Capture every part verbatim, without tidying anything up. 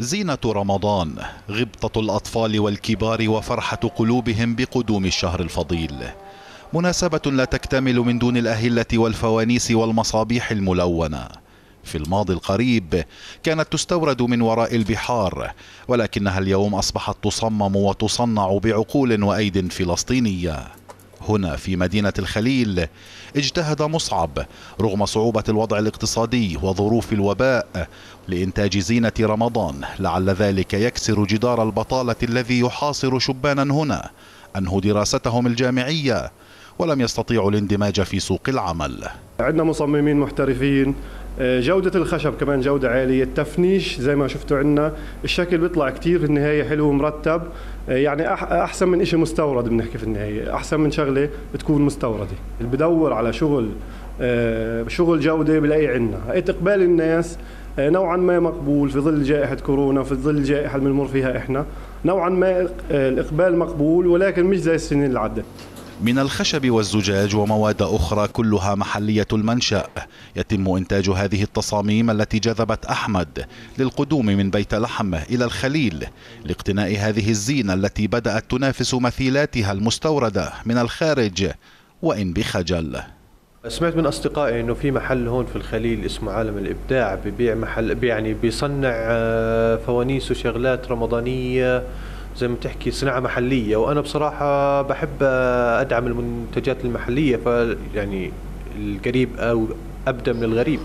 زينة رمضان، غبطة الأطفال والكبار وفرحة قلوبهم بقدوم الشهر الفضيل. مناسبة لا تكتمل من دون الأهلة والفوانيس والمصابيح الملونة. في الماضي القريب كانت تستورد من وراء البحار، ولكنها اليوم أصبحت تصمم وتصنع بعقول وأيد فلسطينية. هنا في مدينة الخليل اجتهد مصعب رغم صعوبة الوضع الاقتصادي وظروف الوباء لإنتاج زينة رمضان، لعل ذلك يكسر جدار البطالة الذي يحاصر شبانا هنا. أنهوا دراستهم الجامعية ولم يستطيعوا الاندماج في سوق العمل. عندنا مصممين محترفين، جودة الخشب كمان جودة عالية، التفنيش زي ما شفتوا عندنا الشكل بيطلع كتير في النهاية حلو ومرتب، يعني أحسن من إشي مستورد. بنحكي في النهاية أحسن من شغلة بتكون مستوردة. اللي بدور على شغل شغل جودة بلاقي عندنا. إقبال الناس نوعا ما مقبول في ظل جائحة كورونا، في ظل الجائحة اللي بنمر فيها إحنا، نوعا ما الإقبال مقبول ولكن مش زي السنين اللي عدت. من الخشب والزجاج ومواد أخرى كلها محلية المنشأ يتم إنتاج هذه التصاميم التي جذبت أحمد للقدوم من بيت لحم إلى الخليل لاقتناء هذه الزينة التي بدأت تنافس مثيلاتها المستوردة من الخارج وإن بخجل. سمعت من أصدقائي إنه في محل هون في الخليل اسمه عالم الإبداع، ببيع محل يعني بيصنع فوانيس وشغلات رمضانية زي ما تحكي صناعة محلية، وأنا بصراحة بحب أدعم المنتجات المحلية، فيعني القريب أو أبدأ من الغريب.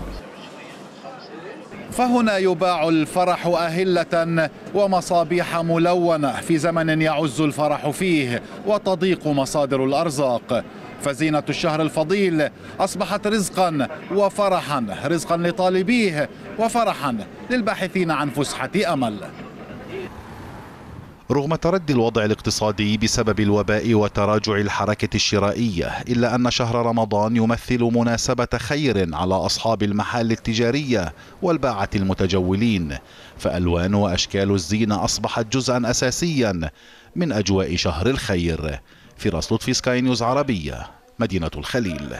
فهنا يباع الفرح أهلة ومصابيح ملونة في زمن يعز الفرح فيه وتضيق مصادر الأرزاق، فزينة الشهر الفضيل أصبحت رزقا وفرحا، رزقا لطالبيه وفرحا للباحثين عن فسحة أمل. رغم تردي الوضع الاقتصادي بسبب الوباء وتراجع الحركة الشرائية، إلا أن شهر رمضان يمثل مناسبة خير على أصحاب المحال التجارية والباعة المتجولين، فألوان وأشكال الزينة أصبحت جزءا أساسيا من أجواء شهر الخير. فراس لطفي، سكاي نيوز عربية، مدينة الخليل.